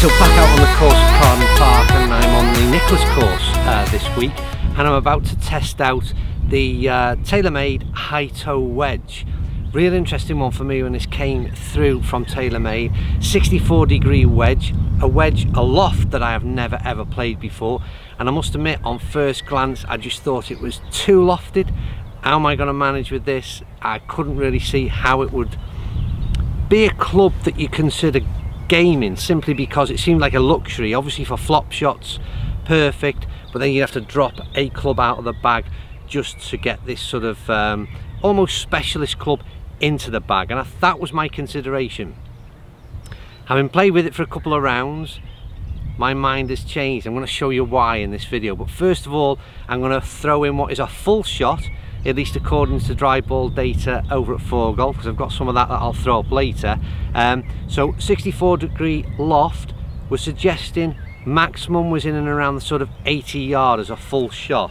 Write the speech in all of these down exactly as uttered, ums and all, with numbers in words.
So back out on the course of Carden Park, and I'm on the Nicholas course uh, this week, and I'm about to test out the uh, TaylorMade HiToe wedge. Real interesting one for me when this came through from TaylorMade. sixty-four degree wedge, a wedge aloft that I have never ever played before, and I must admit on first glance I just thought it was too lofted. How am I going to manage with this? I couldn't really see how it would be a club that you consider gaming, simply because it seemed like a luxury. Obviously for flop shots perfect, but then you have to drop a club out of the bag just to get this sort of um, almost specialist club into the bag, and I, that was my consideration. Having played with it for a couple of rounds, my mind has changed. I'm going to show you why in this video, but first of all I'm going to throw in what is a full shot, at least according to dry ball data over at Four Golf, because I've got some of that that I'll throw up later. Um, so sixty-four degree loft was suggesting maximum was in and around the sort of eighty yard as a full shot.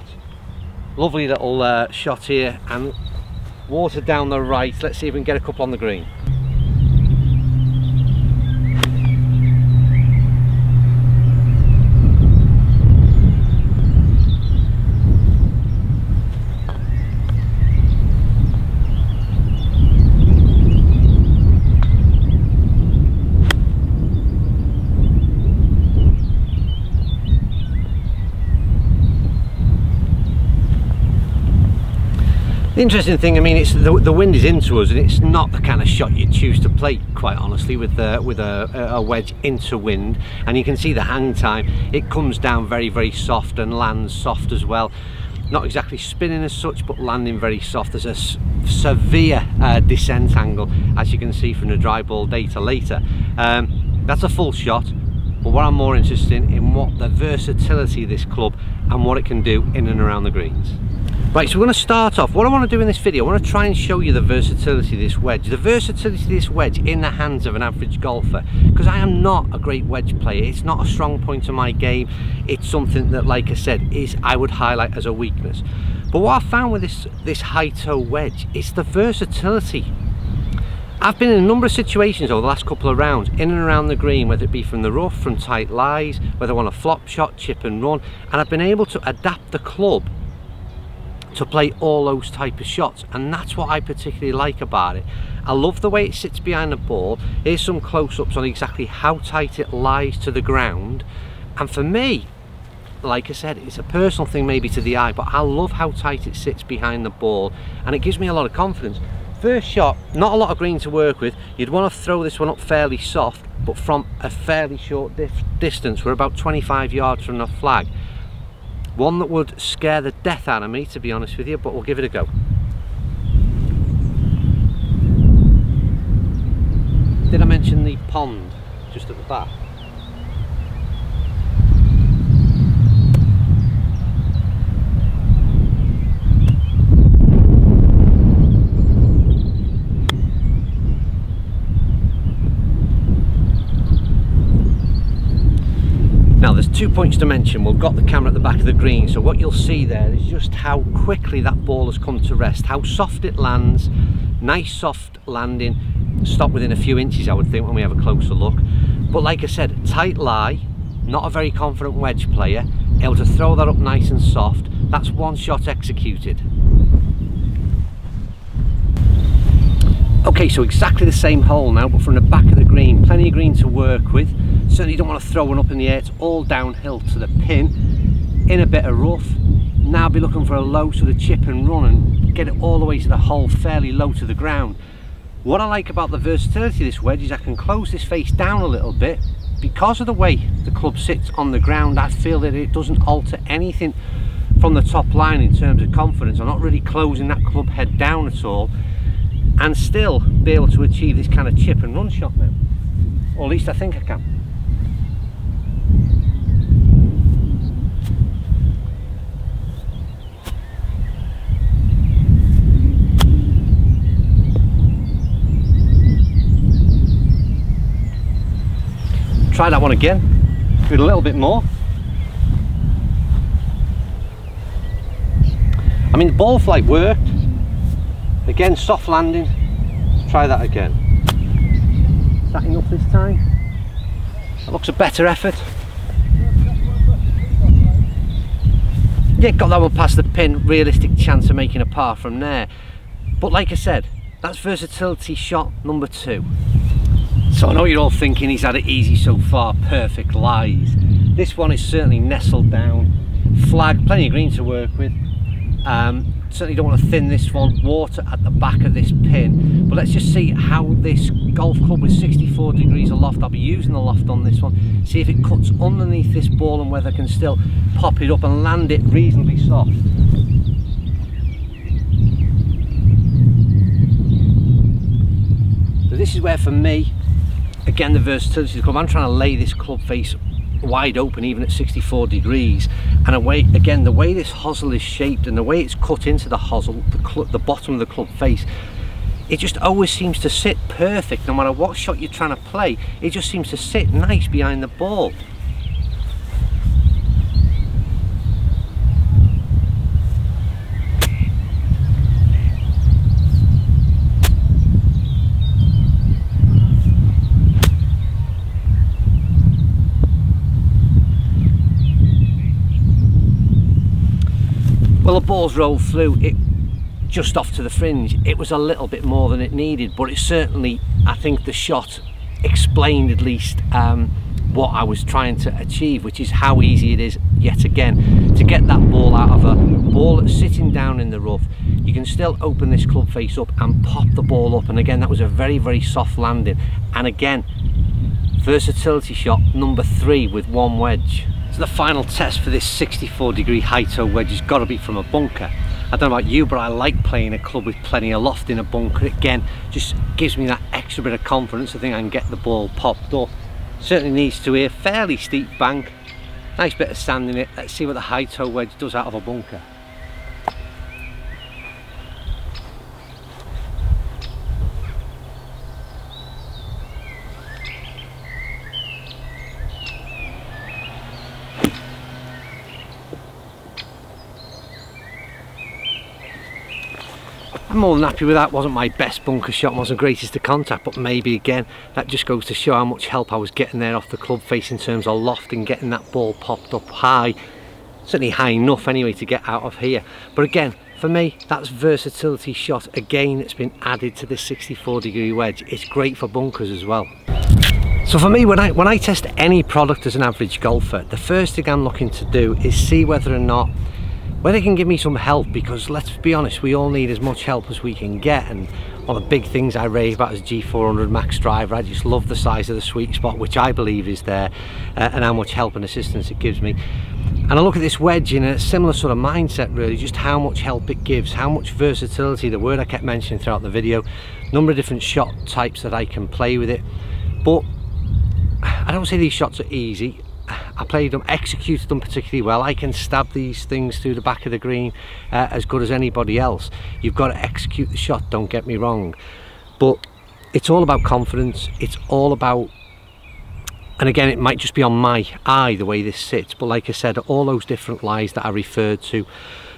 Lovely little uh, shot here, and water down the right. Let's see if we can get a couple on the green. The interesting thing, I mean, it's the, the wind is into us, and it's not the kind of shot you choose to play, quite honestly, with the, with a, a wedge into wind. And you can see the hang time, it comes down very very soft and lands soft as well. Not exactly spinning as such, but landing very soft. There's a severe uh, descent angle, as you can see from the dry ball data later. Um, that's a full shot, but what I'm more interested in, in what the versatility of this club and what it can do in and around the greens. Right, so we're going to start off. What I want to do in this video, I want to try and show you the versatility of this wedge. The versatility of this wedge in the hands of an average golfer, because I am not a great wedge player. It's not a strong point of my game. It's something that, like I said, is I would highlight as a weakness. But what I found with this, this HiToe wedge, it's the versatility. I've been in a number of situations over the last couple of rounds, in and around the green, whether it be from the rough, from tight lies, whether I want a flop shot, chip and run, and I've been able to adapt the club to play all those type of shots, and that's what I particularly like about it. I love the way it sits behind the ball. Here's some close-ups on exactly how tight it lies to the ground, and for me, like I said, it's a personal thing maybe to the eye, but I love how tight it sits behind the ball, and it gives me a lot of confidence. First shot, not a lot of green to work with. You'd want to throw this one up fairly soft, but from a fairly short distance. We're about twenty-five yards from the flag. One that would scare the death out of me, to be honest with you, but we'll give it a go. Did I mention the pond just at the back? Now there's two points to mention. We've got the camera at the back of the green, so what you'll see there is just how quickly that ball has come to rest, how soft it lands. Nice soft landing, stop within a few inches I would think when we have a closer look. But like I said, tight lie, not a very confident wedge player, able to throw that up nice and soft. That's one shot executed. Okay, so exactly the same hole now, but from the back of the green. Plenty of green to work with. Certainly don't want to throw one up in the air. It's all downhill to the pin, in a bit of rough. Now I'll be looking for a low sort of chip and run and get it all the way to the hole, fairly low to the ground. What I like about the versatility of this wedge is I can close this face down a little bit. Because of the way the club sits on the ground, I feel that it doesn't alter anything from the top line in terms of confidence. I'm not really closing that club head down at all, and still be able to achieve this kind of chip and run shot now. Or at least I think I can. Try that one again, do a little bit more. I mean, the ball flight worked. Again, soft landing. Try that again. Is that enough this time? That looks a better effort. Yeah, got that one past the pin, realistic chance of making a par from there. But like I said, that's versatility shot number two. So I know you're all thinking he's had it easy so far, perfect lies. This one is certainly nestled down, flag, plenty of green to work with. Um, certainly don't want to thin this one, water at the back of this pin. But let's just see how this golf club with sixty-four degrees aloft, I'll be using the loft on this one, see if it cuts underneath this ball and whether I can still pop it up and land it reasonably soft. So this is where for me, again the versatility of the club, I'm trying to lay this club face wide open even at sixty-four degrees, and away again the way this hosel is shaped and the way it's cut into the hosel, the, the bottom of the club face, it just always seems to sit perfect. No matter what shot you're trying to play, it just seems to sit nice behind the ball. Well, the ball's rolled through it just off to the fringe. It was a little bit more than it needed, but it certainly, I think the shot explained at least um, what I was trying to achieve, which is how easy it is yet again to get that ball out of a ball that's sitting down in the rough. You can still open this club face up and pop the ball up, and again that was a very very soft landing, and again versatility shot number three with one wedge. So the final test for this sixty-four degree HiToe wedge has got to be from a bunker. I don't know about you, but I like playing a club with plenty of loft in a bunker. Again, just gives me that extra bit of confidence. I think I can get the ball popped up. Certainly needs to here, fairly steep bank, nice bit of sand in it. Let's see what the HiToe wedge does out of a bunker. I'm more than happy with that. Wasn't my best bunker shot, wasn't greatest to contact, but maybe again that just goes to show how much help I was getting there off the club face in terms of loft and getting that ball popped up high, certainly high enough anyway to get out of here. But again for me, that's versatility shot again that's been added to this sixty-four degree wedge. It's great for bunkers as well. So for me, when I, when I test any product as an average golfer, the first thing I'm looking to do is see whether or not where they can give me some help, because let's be honest, we all need as much help as we can get. And one of the big things I rave about is G four hundred Max driver. I just love the size of the sweet spot, which I believe is there, uh, and how much help and assistance it gives me. And I look at this wedge in a similar sort of mindset really, just how much help it gives, how much versatility, the word I kept mentioning throughout the video, number of different shot types that I can play with it. But I don't say these shots are easy. I played them, executed them particularly well. I can stab these things through the back of the green uh, as good as anybody else. You've got to execute the shot, don't get me wrong, but it's all about confidence. It's all about, and again it might just be on my eye the way this sits, but like I said, all those different lies that I referred to,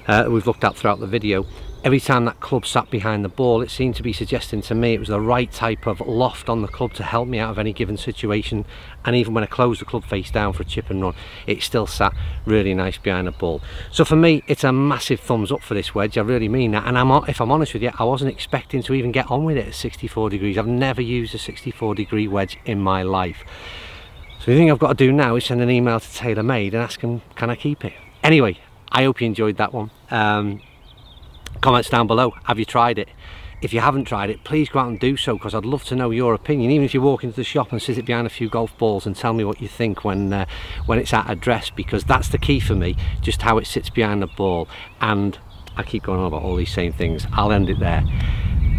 uh, we've looked at throughout the video, every time that club sat behind the ball, it seemed to be suggesting to me it was the right type of loft on the club to help me out of any given situation. And even when I closed the club face down for a chip and run, it still sat really nice behind the ball. So for me, it's a massive thumbs up for this wedge. I really mean that. And I'm, if I'm honest with you, I wasn't expecting to even get on with it at sixty-four degrees. I've never used a sixty-four degree wedge in my life. So the thing I've got to do now is send an email to TaylorMade and ask them, can I keep it? Anyway, I hope you enjoyed that one. Um, Comments down below, have you tried it? If you haven't tried it, please go out and do so, because I'd love to know your opinion. Even if you walk into the shop and sit it behind a few golf balls and tell me what you think when uh, when it's at address, because that's the key for me, just how it sits behind the ball. And I keep going on about all these same things. I'll end it there.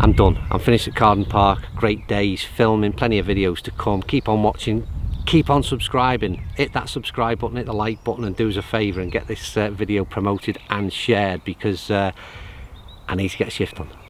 I'm done. I'm finished at Carden Park. Great days filming, plenty of videos to come. Keep on watching, keep on subscribing, hit that subscribe button, hit the like button, and do us a favor and get this uh, video promoted and shared, because uh, I need to get a shift on.